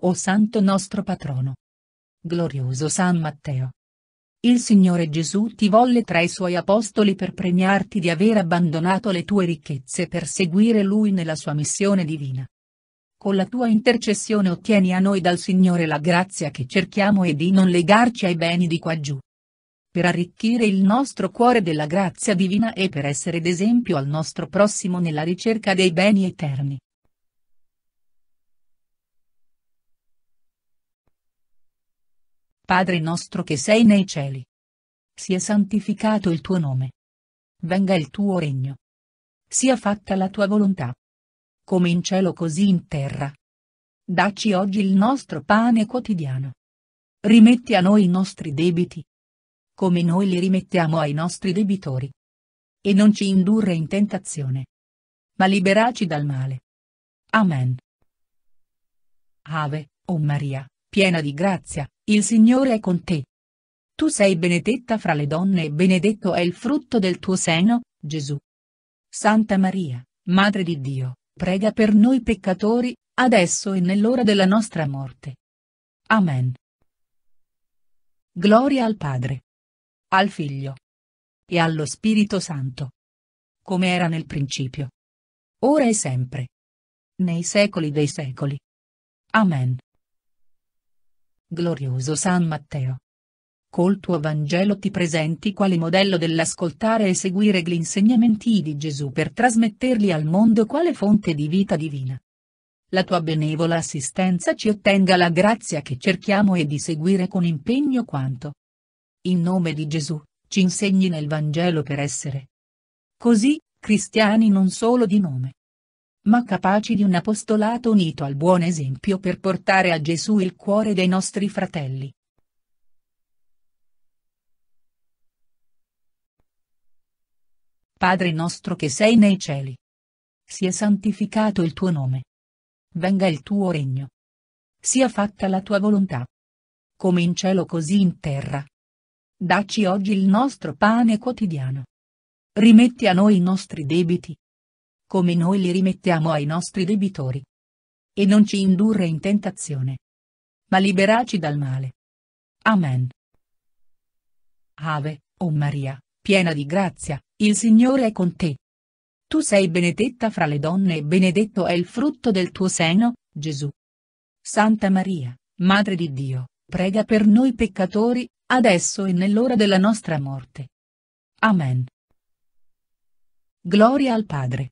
o Santo nostro patrono. Glorioso San Matteo. Il Signore Gesù ti volle tra i Suoi Apostoli per premiarti di aver abbandonato le tue ricchezze per seguire Lui nella sua missione divina. Con la tua intercessione ottieni a noi dal Signore la grazia che cerchiamo e di non legarci ai beni di qua giù. Per arricchire il nostro cuore della grazia divina e per essere d'esempio al nostro prossimo nella ricerca dei beni eterni. Padre nostro che sei nei cieli. Sia santificato il tuo nome. Venga il tuo regno. Sia fatta la tua volontà. Come in cielo così in terra. Dacci oggi il nostro pane quotidiano. Rimetti a noi i nostri debiti. Come noi li rimettiamo ai nostri debitori. E non ci indurre in tentazione. Ma liberaci dal male. Amen. Ave, o Maria, piena di grazia. Il Signore è con te. Tu sei benedetta fra le donne e benedetto è il frutto del tuo seno, Gesù. Santa Maria, Madre di Dio, prega per noi peccatori, adesso e nell'ora della nostra morte. Amen. Gloria al Padre, al Figlio e allo Spirito Santo, come era nel principio, ora e sempre, nei secoli dei secoli. Amen. Glorioso San Matteo. Col tuo Vangelo ti presenti quale modello dell'ascoltare e seguire gli insegnamenti di Gesù per trasmetterli al mondo quale fonte di vita divina. La tua benevola assistenza ci ottenga la grazia che cerchiamo e di seguire con impegno quanto, in nome di Gesù, ci insegni nel Vangelo per essere, così, cristiani non solo di nome, ma capaci di un apostolato unito al buon esempio per portare a Gesù il cuore dei nostri fratelli. Padre nostro che sei nei cieli. Sia santificato il tuo nome. Venga il tuo regno. Sia fatta la tua volontà. Come in cielo così in terra. Dacci oggi il nostro pane quotidiano. Rimetti a noi i nostri debiti. Come noi li rimettiamo ai nostri debitori. E non ci indurre in tentazione. Ma liberaci dal male. Amen. Ave, o Maria, piena di grazia, il Signore è con te. Tu sei benedetta fra le donne e benedetto è il frutto del tuo seno, Gesù. Santa Maria, Madre di Dio, prega per noi peccatori, adesso e nell'ora della nostra morte. Amen. Gloria al Padre.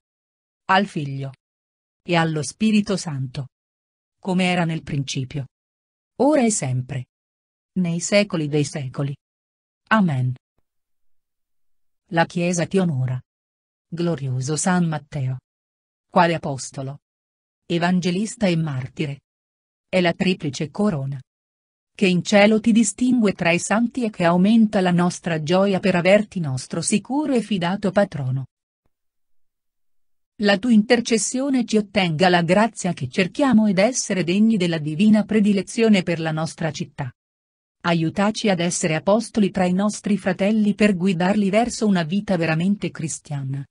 Al Figlio. E allo Spirito Santo. Come era nel principio. Ora e sempre. Nei secoli dei secoli. Amen. La Chiesa ti onora. Glorioso San Matteo. Quale apostolo. Evangelista e martire. È la triplice corona. Che in cielo ti distingue tra i santi e che aumenta la nostra gioia per averti nostro sicuro e fidato patrono. La tua intercessione ci ottenga la grazia che cerchiamo ed essere degni della divina predilezione per la nostra città. Aiutaci ad essere apostoli tra i nostri fratelli per guidarli verso una vita veramente cristiana.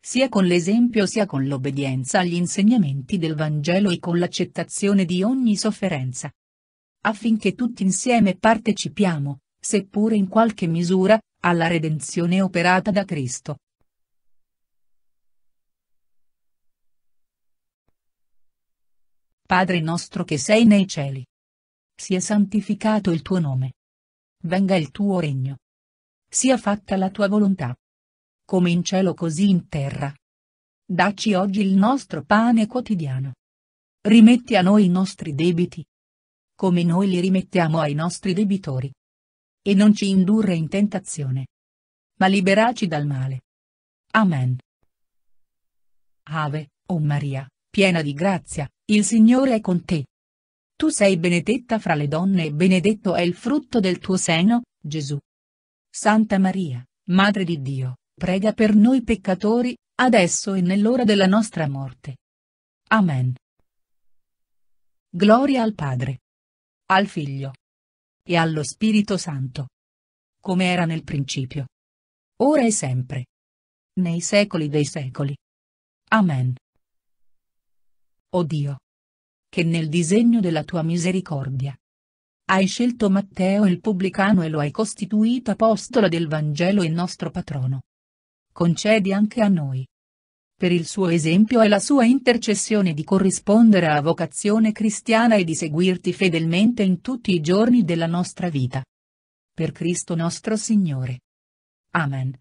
Sia con l'esempio sia con l'obbedienza agli insegnamenti del Vangelo e con l'accettazione di ogni sofferenza. Affinché tutti insieme partecipiamo, seppure in qualche misura, alla redenzione operata da Cristo. Padre nostro che sei nei cieli. Sia santificato il tuo nome. Venga il tuo regno. Sia fatta la tua volontà. Come in cielo così in terra. Dacci oggi il nostro pane quotidiano. Rimetti a noi i nostri debiti. Come noi li rimettiamo ai nostri debitori. E non ci indurre in tentazione. Ma liberaci dal male. Amen. Ave, o Maria, piena di grazia. Il Signore è con te. Tu sei benedetta fra le donne e benedetto è il frutto del tuo seno, Gesù. Santa Maria, Madre di Dio, prega per noi peccatori, adesso e nell'ora della nostra morte. Amen. Gloria al Padre, al Figlio e allo Spirito Santo, come era nel principio, ora e sempre, nei secoli dei secoli. Amen. O Dio, che nel disegno della tua misericordia. Hai scelto Matteo il pubblicano e lo hai costituito apostolo del Vangelo e nostro patrono. Concedi anche a noi, per il suo esempio e la sua intercessione, di corrispondere alla vocazione cristiana e di seguirti fedelmente in tutti i giorni della nostra vita. Per Cristo nostro Signore. Amen.